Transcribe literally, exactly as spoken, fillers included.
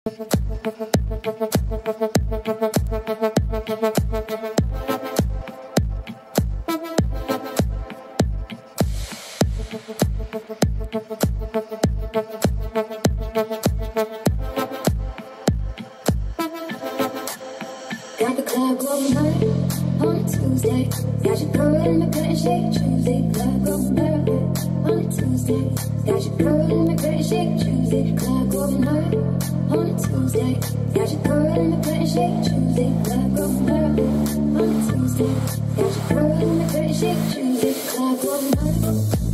Got the club going hard on a Tuesday. Got your girl in my good shake Tuesday. Club going hard on a Tuesday. Got your girl in my good shake Tuesday. Club going hard on a Tuesday. Got your girl in my good shake Tuesday. Club going hard on a Tuesday. Got your girl in my good shake Tuesday. Club going hard.